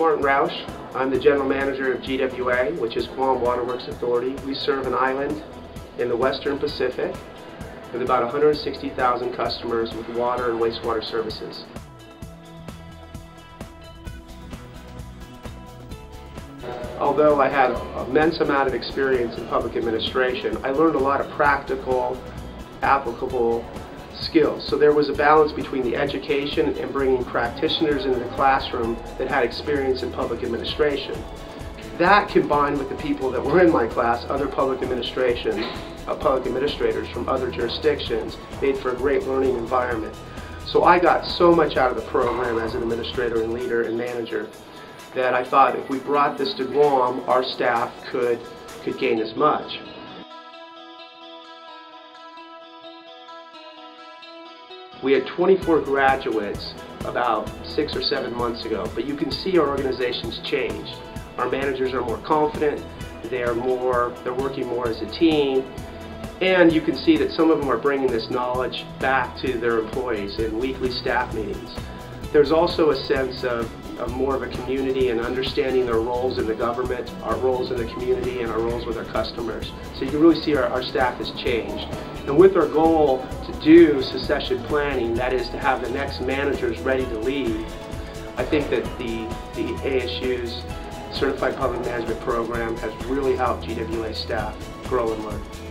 I'm Martin Roush. I'm the General Manager of GWA, which is Guam Waterworks Authority. We serve an island in the Western Pacific with about 160,000 customers with water and wastewater services. Although I had an immense amount of experience in public administration, I learned a lot of practical, applicable skills. So there was a balance between the education and bringing practitioners into the classroom that had experience in public administration. That combined with the people that were in my class, other public administrators from other jurisdictions, made for a great learning environment. So I got so much out of the program as an administrator and leader and manager that I thought if we brought this to Guam, our staff could gain as much. We had 24 graduates about 6 or 7 months ago, but you can see our organization's changed. Our managers are more confident, they're working more as a team, and you can see that some of them are bringing this knowledge back to their employees in weekly staff meetings. There's also a sense of more of a community and understanding their roles in the government, our roles in the community, and our roles with our customers. So you can really see our staff has changed. And with our goal to do succession planning, that is to have the next managers ready to leave, I think that the ASU's Certified Public Management Program has really helped GWA staff grow and learn.